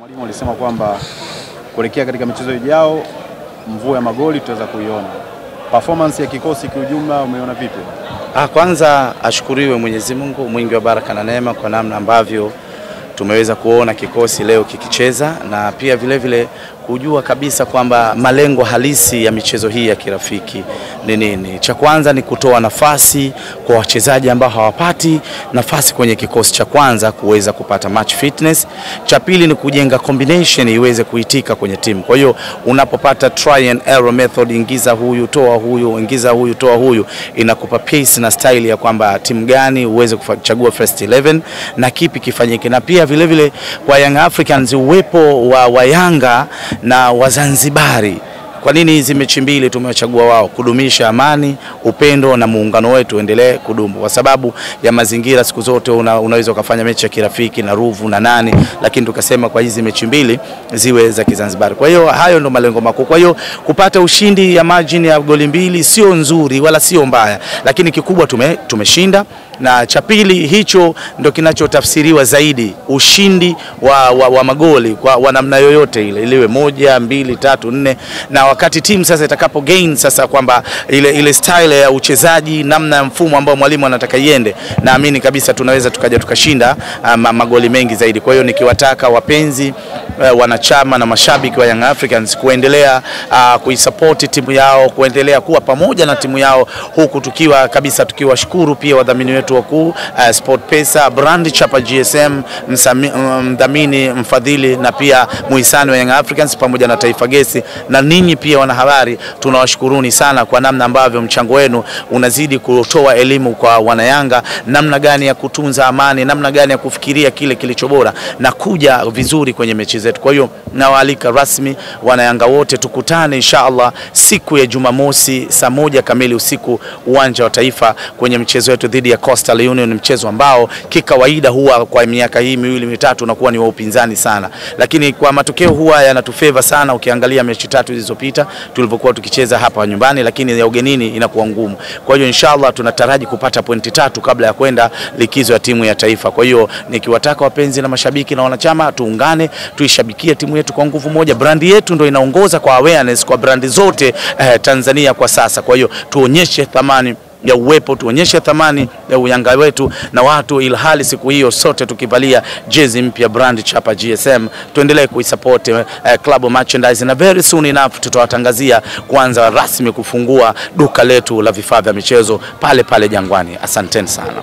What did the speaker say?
Mwalimu alisema kwamba kuelekea katika michezo ijao mvua ya magoli tutaweza kuiona. Performance ya kikosi kiujumla umeona vipi? Kwanza ashukuriwe Mwenyezi Mungu mwingi wa baraka na neema kwa namna ambavyo tumeweza kuona kikosi leo kikicheza, na pia vile vile kujua kabisa kwamba malengo halisi ya michezo hii ya kirafiki ni nini. Cha kwanza ni kutoa nafasi kwa wachezaji ambao hawapati nafasi kwenye kikosi cha kwanza kuweza kupata match fitness. Cha pili ni kujenga combination iweze kuitika kwenye timu. Kwa hiyo unapopata try and error method, ingiza huyu toa huyu, ingiza huyu toa huyu, inakupa pace na style ya kwamba timu gani uweze kuchagua first 11 na kipi kifanyike. Na pia vile vile kwa Young Africans uwepo wa Yanga na Wazanzibari. Kwa nini hizi mechi mbili tumewachagua wao? Kudumisha amani, upendo na muungano wetu endelee kudumu. Kwa sababu ya mazingira siku zote unaweza kufanya mechi ya kirafiki na ruvu na nani, lakini tukasema kwa hizi mechi mbili ziwe za Kizanzibari. Kwa hiyo hayo ndo malengo makuu. Kwa hiyo kupata ushindi ya margin ya goli mbili sio nzuri wala sio mbaya, lakini kikubwa tumeshinda. Na cha pili hicho ndo kinachotafsiriwa zaidi, ushindi wa magoli kwa namna yoyote ile, iliwe 1, 2, 3, 4. Na wakati timu sasa itakapo gain sasa kwamba ile style ya uchezaji, namna ya mfumo ambao mwalimu anataka iende, naamini kabisa tunaweza tukaja tukashinda magoli mengi zaidi. Kwa hiyo nikiwataka wapenzi, wanachama na mashabiki wa Young Africans kuendelea kuisupport timu yao, kuendelea kuwa pamoja na timu yao, huku tukiwa kabisa tukiwashukuru pia wadhamini wetu wakuu, Sport Pesa, Brandi Chapa GSM, mdhamini, mfadhili na pia muhisani wa Young Africans pamoja na Taifa Gesi. Na ninyi pia wanahabari tunawashukuruni sana kwa namna ambavyo mchango wenu unazidi kutoa elimu kwa wanayanga, namna gani ya kutunza amani, namna gani ya kufikiria kile kilichobora na kuja vizuri kwenye mechi zetu. Kwa hiyo nawaalika rasmi wanayanga wote tukutane inshallah siku ya Jumamosi saa 1 kamili usiku uwanja wa Taifa kwenye mchezo wetu dhidi ya Coastal Union, mchezo ambao kikawaida huwa kwa miaka hii miwili mitatu unakuwa ni wa upinzani sana, lakini kwa matokeo huwa yanatufavor sana. Ukiangalia mechi 3 zilizopita tulivyokuwa tukicheza hapa nyumbani, lakini ya ugenini inakuwa ngumu. Kwa hiyo inshallah tunataraji kupata pointi 3 kabla ya kwenda likizo ya timu ya taifa. Kwa hiyo nikiwataka wapenzi na mashabiki na wanachama tuungane, tuishabikie timu yetu kwa nguvu moja. Brandi yetu ndio inaongoza kwa awareness kwa brandi zote Tanzania kwa sasa. Kwa hiyo tuonyeshe thamani ya uwepo, tuonyeshe thamani ya uyanga wetu na watu, ilhali siku hiyo sote tukivalia jezi mpya Brandi Chapa GSM. Tuendelee kuisupport club merchandise, na very soon enough tutawatangazia kuanza rasmi kufungua duka letu la vifaa vya michezo pale Jangwani. Asanteni sana.